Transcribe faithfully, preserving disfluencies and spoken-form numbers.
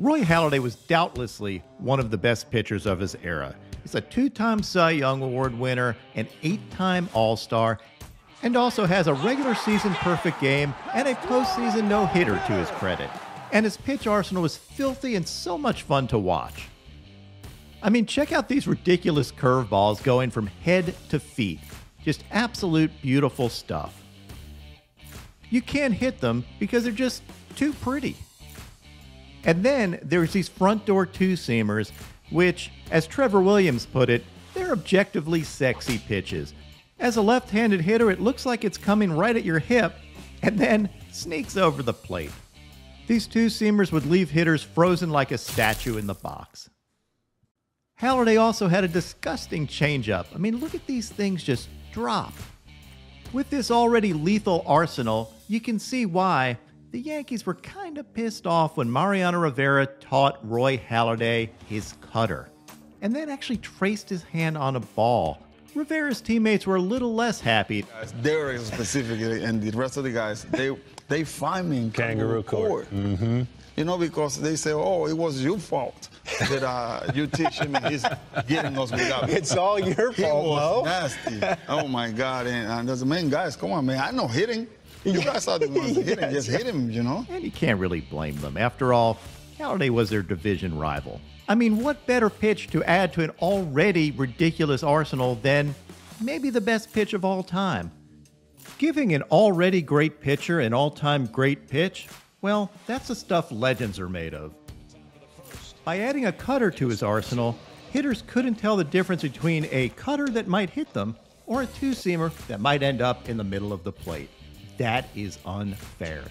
Roy Halladay was doubtlessly one of the best pitchers of his era. He's a two-time Cy Young Award winner, an eight-time All-Star, and also has a regular season perfect game and a postseason no-hitter to his credit. And his pitch arsenal is filthy and so much fun to watch. I mean, check out these ridiculous curveballs going from head to feet. Just absolute beautiful stuff. You can't hit them because they're just too pretty. And then there's these front door two-seamers, which, as Trevor Williams put it, they're objectively sexy pitches. As a left-handed hitter, it looks like it's coming right at your hip and then sneaks over the plate. These two-seamers would leave hitters frozen like a statue in the box. Halladay also had a disgusting changeup. I mean, look at these things just drop. With this already lethal arsenal, you can see why the Yankees were kind of pissed off when Mariano Rivera taught Roy Halladay his cutter, and then actually traced his hand on a ball. Rivera's teammates were a little less happy. Derek specifically and the rest of the guys, they they find me in kangaroo court. court. Mm-hmm. You know, because they say, oh, it was your fault that uh, you teach him and he's getting us without. It's all your fault, he was no? nasty. Oh, my God. And, and there's a man, guys, come on, man. I know hitting. You guys are the ones that hit him. Just hit him, you know? And you can't really blame them. After all, Halladay was their division rival. I mean, what better pitch to add to an already ridiculous arsenal than maybe the best pitch of all time? Giving an already great pitcher an all-time great pitch? Well, that's the stuff legends are made of. By adding a cutter to his arsenal, hitters couldn't tell the difference between a cutter that might hit them or a two-seamer that might end up in the middle of the plate. That is unfair.